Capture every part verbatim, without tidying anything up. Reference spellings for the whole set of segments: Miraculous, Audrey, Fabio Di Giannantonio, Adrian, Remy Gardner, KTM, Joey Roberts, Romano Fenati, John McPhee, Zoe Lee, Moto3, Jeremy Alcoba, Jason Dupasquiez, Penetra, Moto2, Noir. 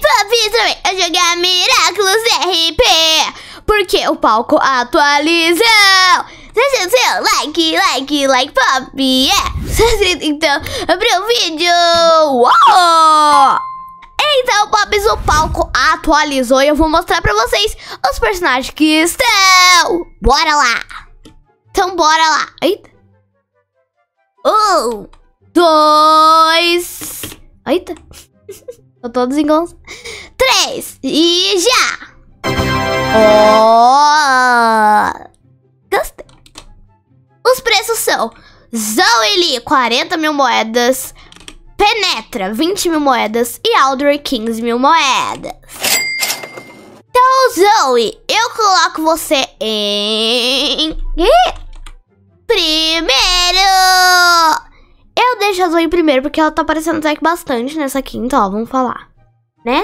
convidem a jogar Miraculous R P, porque o palco atualizou. Deixa o seu like, like, like, pop, yeah. Então, abriu o vídeo. Uou! Então, Pops, o palco atualizou e eu vou mostrar pra vocês os personagens que estão. Bora lá! Então, bora lá. Eita. Um, dois... Eita. Tô todos iguais. Três e já! Oh! Gostei. Os preços são... Zoe Lee, quarenta mil moedas. Penetra, vinte mil moedas. E Audrey, quinze mil moedas. Então, Zoe, eu coloco você em... primeiro! Eu deixo a Zoe em primeiro, porque ela tá aparecendo até que bastante nessa aqui. Então, ó, vamos falar. Né?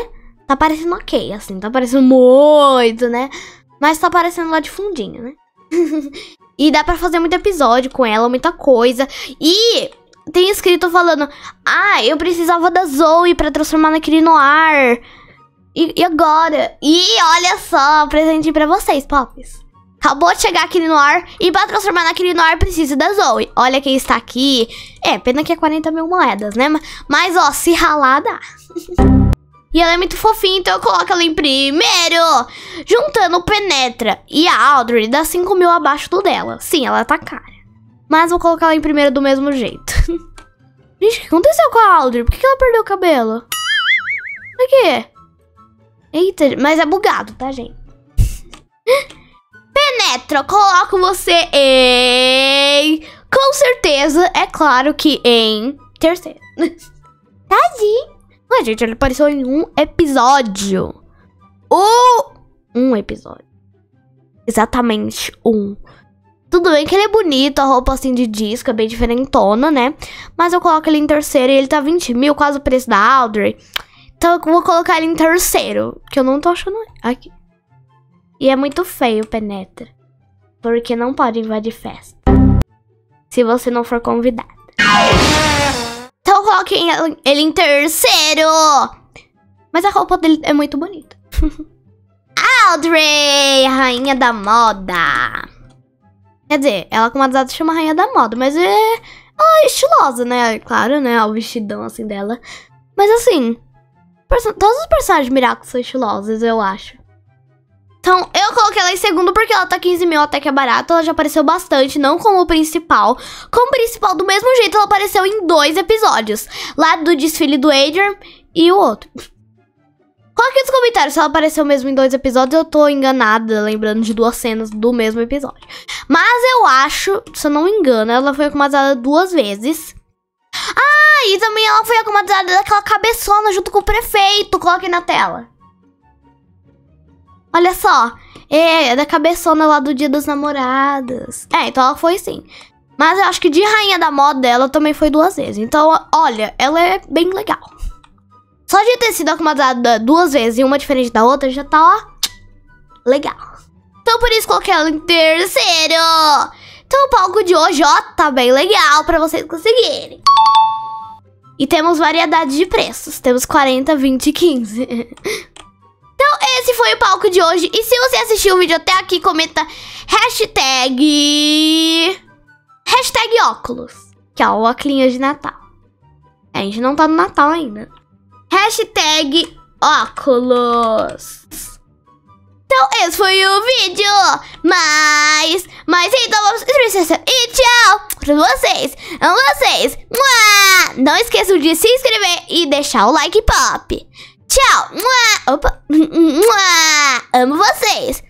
Tá aparecendo ok, assim. Tá aparecendo muito, né? Mas tá aparecendo lá de fundinho, né? E dá pra fazer muito episódio com ela, muita coisa. E tem escrito falando: ah, eu precisava da Zoe pra transformar naquele Noir. E, e agora? E olha só, presente pra vocês, Pops. Acabou de chegar aquele Noir e pra transformar naquele Noir precisa da Zoe. Olha quem está aqui. É, pena que é quarenta mil moedas, né? Mas ó, se ralar dá. E ela é muito fofinha, então eu coloco ela em primeiro. Juntando o Penetra e a Audrey, dá cinco mil abaixo do dela. Sim, ela tá cara. Mas vou colocar ela em primeiro do mesmo jeito. Gente, o que aconteceu com a Audrey? Por que ela perdeu o cabelo? Por quê? Eita, mas é bugado, tá, gente? Penetra, eu coloco você em... Com certeza, é claro que em... terceiro. Tadinho. Ué, gente, ele apareceu em um episódio. Uh, um episódio. Exatamente um. Tudo bem que ele é bonito, a roupa assim de disco é bem diferentona, né? Mas eu coloco ele em terceiro e ele tá vinte mil, quase o preço da Audrey. Então eu vou colocar ele em terceiro, que eu não tô achando aqui. E é muito feio, Penetra. Porque não pode invadir festa. Se você não for convidada. Então coloquem ele em terceiro. Mas a roupa dele é muito bonita. Audrey, rainha da moda. Quer dizer, ela com uma data chama rainha da moda, mas é... ela é estilosa, né? Claro, né? O vestidão assim dela. Mas assim, todos os personagens Miraculous são estilosos, eu acho. Então, eu coloquei ela em segundo porque ela tá quinze mil, até que é barato. Ela já apareceu bastante, não como principal. Como principal, do mesmo jeito, ela apareceu em dois episódios. Lá do desfile do Adrian e o outro. Coloque nos comentários se ela apareceu mesmo em dois episódios. Eu tô enganada, lembrando de duas cenas do mesmo episódio. Mas eu acho, se eu não me engano, ela foi acomodada duas vezes. Ah, e também ela foi acomodada daquela cabeçona junto com o prefeito. Coloquem na tela. Olha só, é da cabeçona lá do Dia dos Namorados. É, então ela foi sim. Mas eu acho que de rainha da moda ela também foi duas vezes. Então, olha, ela é bem legal. Só de ter sido acomodada duas vezes e uma diferente da outra já tá, ó, legal. Então por isso coloquei ela em terceiro. Então o palco de hoje, ó, tá bem legal pra vocês conseguirem. E temos variedade de preços. Temos quarenta, vinte e quinze. Então, esse foi o palco de hoje. E se você assistiu o vídeo até aqui, comenta hashtag... hashtag óculos. Que é o óculinho de Natal. É, a gente não tá no Natal ainda. Hashtag óculos. Então, esse foi o vídeo. Mas... Mas, então, vamos... E tchau pra vocês. Amo vocês. Mua! Não esqueçam de se inscrever e deixar o like pop. Tchau! Mua! Opa! Mua! Amo vocês!